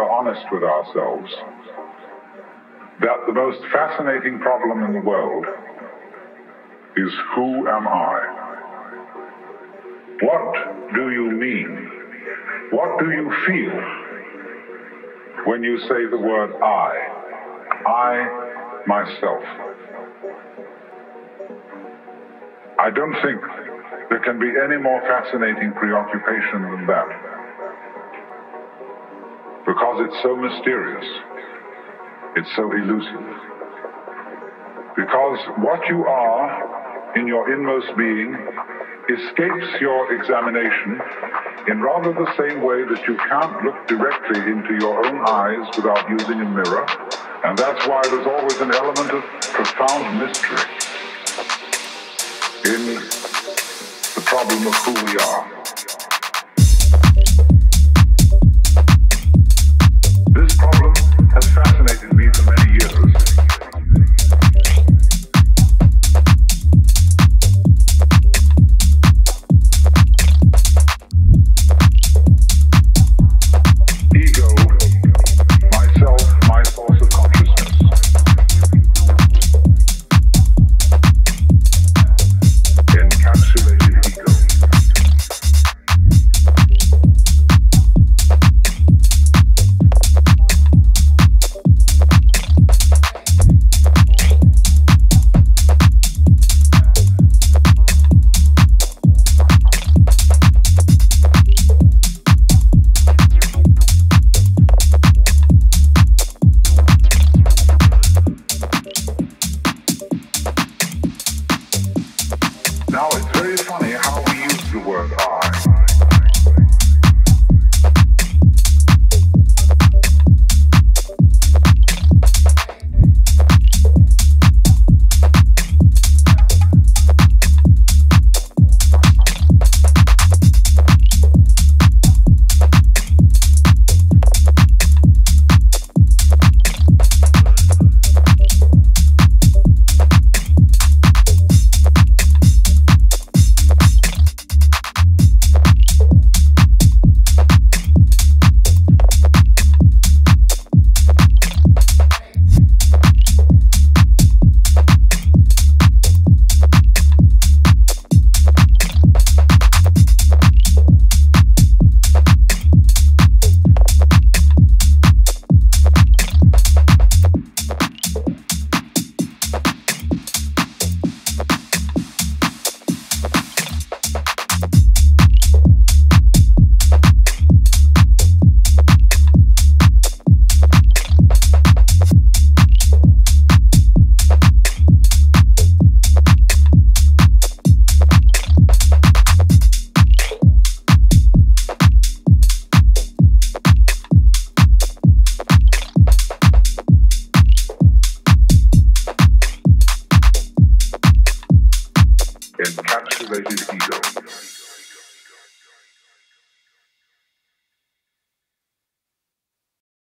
are honest with ourselves, that the most fascinating problem in the world is, who am I? What do you mean? What do you feel when you say the word I myself? I don't think there can be any more fascinating preoccupation than that, because it's so mysterious, it's so elusive. Because what you are in your inmost being escapes your examination in rather the same way that you can't look directly into your own eyes without using a mirror, and that's why there's always an element of profound mystery in the problem of who we are. This problem has fascinated me for many years. Encapsulated ego.